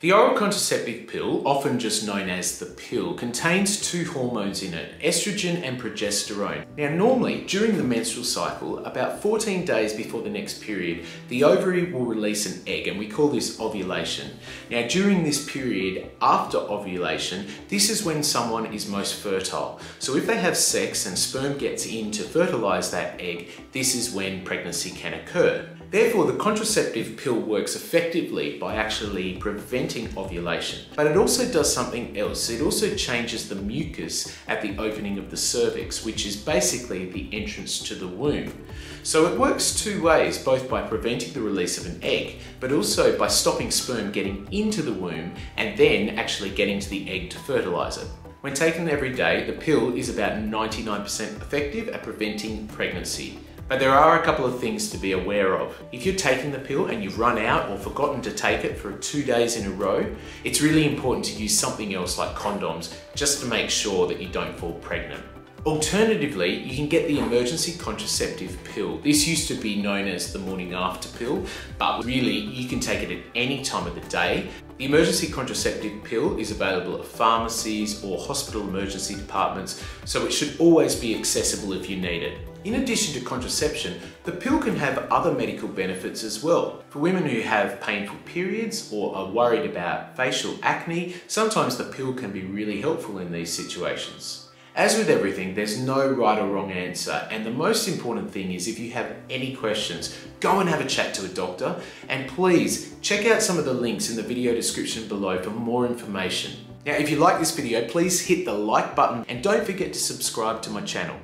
The oral contraceptive pill, often just known as the pill, contains two hormones in it, estrogen and progesterone. Now normally, during the menstrual cycle, about 14 days before the next period, the ovary will release an egg, and we call this ovulation. Now during this period, after ovulation, this is when someone is most fertile. So if they have sex and sperm gets in to fertilize that egg, this is when pregnancy can occur. Therefore, the contraceptive pill works effectively by actually preventing ovulation. But it also does something else. It also changes the mucus at the opening of the cervix, which is basically the entrance to the womb. So it works two ways, both by preventing the release of an egg, but also by stopping sperm getting into the womb and then actually getting to the egg to fertilize it. When taken every day, the pill is about 99% effective at preventing pregnancy. But there are a couple of things to be aware of. If you're taking the pill and you've run out or forgotten to take it for 2 days in a row, it's really important to use something else like condoms just to make sure that you don't fall pregnant. Alternatively, you can get the emergency contraceptive pill. This used to be known as the morning after pill, but really you can take it at any time of the day. The emergency contraceptive pill is available at pharmacies or hospital emergency departments, so it should always be accessible if you need it. In addition to contraception, the pill can have other medical benefits as well. For women who have painful periods or are worried about facial acne, sometimes the pill can be really helpful in these situations. As with everything, there's no right or wrong answer, and the most important thing is if you have any questions, go and have a chat to a doctor, and please check out some of the links in the video description below for more information. Now, if you like this video, please hit the like button and don't forget to subscribe to my channel.